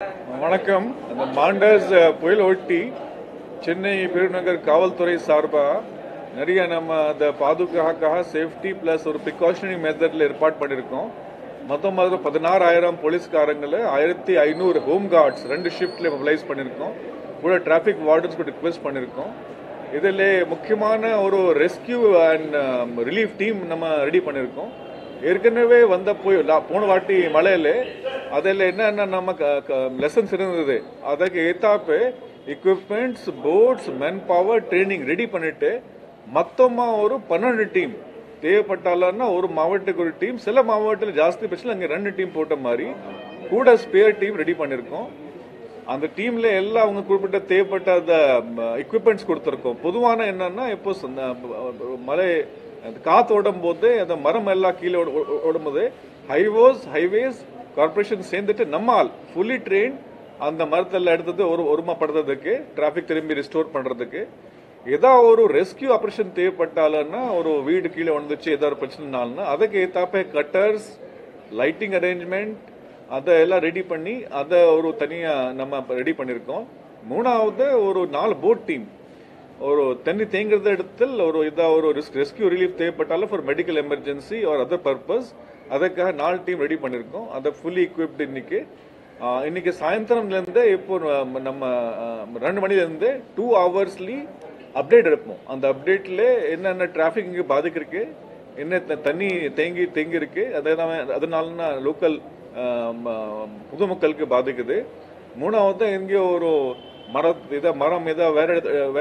Vanakkam, the Mandas Pueloti, Chene Piranagar Kaval Thore Sarba, Nadia Nama, the Padukaha safety plus or precautionary method Lerpa Padirko, Matamad Padanar Ayaram, Police Karangala, Ayarthi Ainur, Home Guards, Render Shift mobilize Padirko, put a traffic wardens could request Padirko. Idele Mukimana or rescue and relief team Nama ready Padirko. ஏற்கனவே வந்த போய் போன வாட்டி மலையில அதல என்னன்னா நமக்கு lessons இருந்தது அதுக்கு ஏத்தாப்பே equipments boats manpower training ready பண்ணிட்டு மொத்தமா ஒரு 12 டீம் தேவைப்பட்டாலன்னா ஒரு மாவட்டத்துக்கு ஒரு டீம் சில மாவட்டத்துல ಜಾಸ್ತಿ பேச்சல அங்க ரெண்டு டீம் போட்ட மாதிரி கூட ஸ்பேர் டீம் ரெடி பண்ணிருக்கோம் அந்த டீம்ல எல்லா அவங்க குறிப்பிட்ட தேவைப்பட்ட equipments கொடுத்திருக்கோம் பொதுவான என்னன்னா இப்போ மலை The Kath Odambode, the Maramella Kilo Odamode, highways, corporation saying that Namal fully trained and the Martha Ladda Orma Pada the Ke, traffic can be restored Pandra the Ke. Either or rescue operation Te Patalana or weed killer on the Chedar Pachanalna, other Ketape cutters, lighting arrangement, other Ella ready Pani, other Oru Tania Nama ready Panirko, Muna out there or Nal boat team. Or then or rescue relief for medical emergency or other purpose. Adakaha Nal team ready Panirko, other fully equipped in Nike. Inike Scientram Lende, Ipur Run Money Lende, 2 hours update. On the update lay in a traffic in Badikrike, in a Tani Tangi Tangirke, Adanalana local Pudumakalke Badikade, Muna Inge or Maram Meda, where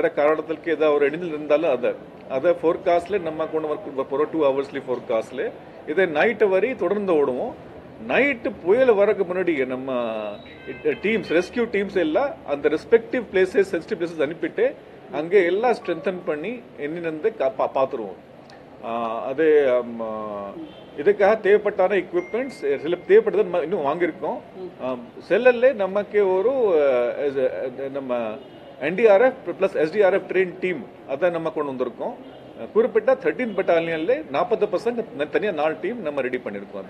a Karatalke or Edil Rindala other. Other forecastle, Namakon 2 hours forecastle. Either night away, Thodan the Odomo, night Puel Vara community and teams, rescue teams ella, and the respective places, sensitive places Anipite, Ange ella strengthened Pani, Enin and the Patro. Idaka Tepatana equipments, Tepat no Angirko, Cellale, Namake Oro as NDRF plus SDRF trained team, other Namakonundurko, Kurpeta 13 battalion lay, Napa the percent Nathania Nal team, Nama ready Panirko.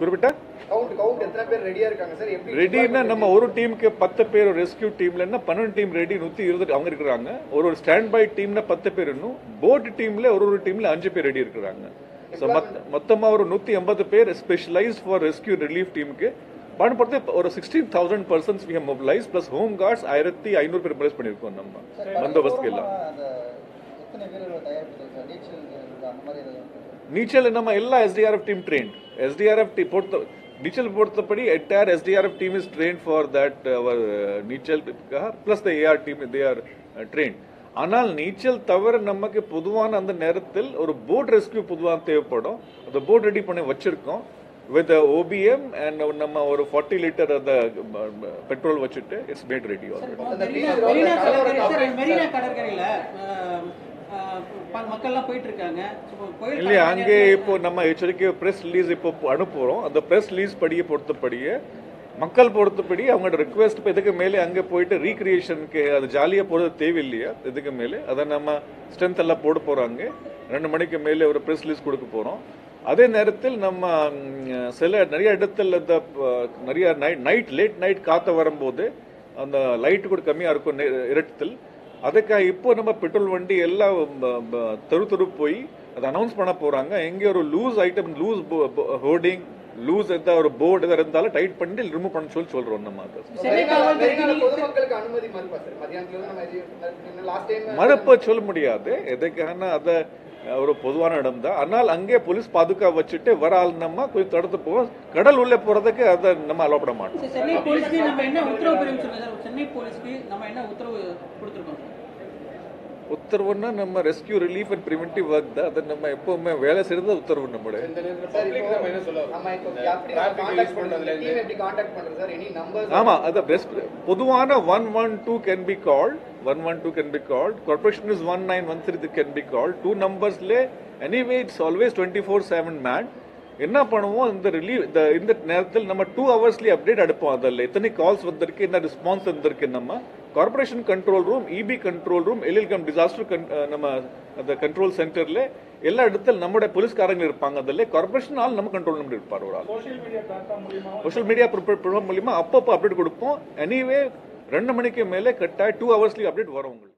Kurpeta? Count Ethrape ready are concerned. Ready in a Namoro team, Patape rescue team, and a Panan team ready, Nuthi, Angranga, or standby team, a Pataperunu, boat team, or team, Anjape ready Ranga. So Matama or Nuthi Ambathape specialized for rescue relief team. But over 16,000 persons we have mobilized, plus home guards, Ayarthi Ainur prepares Panirko number. Mandas Pueloti. Nichel nama ella SDRF team trained. SDRF team Nichel porthapadi entire SDRF team is trained for that our Nichel plus the AR team they are trained. Anal Nichel tower namak Puduan and the Nerathil or boat rescue Puduan Teopodo, the boat ready Pane Vachirko with the OBM and Nama or 40 liter of the petrol vachite, it's made ready already. Makala Petranga, Ange, Nama HRK press release Adaporo, the press release Padia Porta Padia, Makal Porta Padia. I'm going to request Pedakamele Ange poet recreation, the Jalia Porta Tevilia, the Kamele, Adanama, Stenthala Porta Porange, Randomanic Mele or a press release Kuruporo. Ada Narathil Nama Sella Naria Dathil at the Naria night, late night Katha Varambode, and the light could come here. Adaka Ipo number petrol Vandi Ella Tarutupoi, the announce Pana Poranga, Enger loose item, loose hoarding, loose at the board, the Randala tight pandil, remove control shoulder on the mother. Marapa Cholmudia, Edekana, the Poduanadam, Anal Ange, Police Paduka Vachite, Varal Nama, with third of the post, Kadalula Poraka, the Nama Lopramat. Uttarvana nama rescue relief and preventive work da adha nama epovume vela seirudha uttarvu nammade public nama enna solla ama ipo yappadi contact pandradhula team eppadi contact pandradhu sir any numbers ama adha best poduvana 112 can be called 112 can be called corporation is 1913 can be called two numbers le anyway it's always 24/7 man enna panuvom indha relief indha nerathil nama 2 hours update adupom adha le ethani calls vandirke indha response vandirke nama Corporation Control Room, EB Control Room, LLCOM Disaster Control Center, ಎಲ್ಲ இடத்துல நம்மட police காரங்க இருப்பாங்க ಅದಲ್ಲೇ corporation ஆல் நம்ம control நம்ம இருப்பார் ஒரு ஆள் சோஷியல் மீடியா பிளாட்ஃபார்ம் மூலமா அப்பப்ப அப்டேட் கொடுப்போம் எனிவே 2 மணிக்கு மேலே கட்டாய் 2 hours அப்டேட் வரும் உங்களுக்கு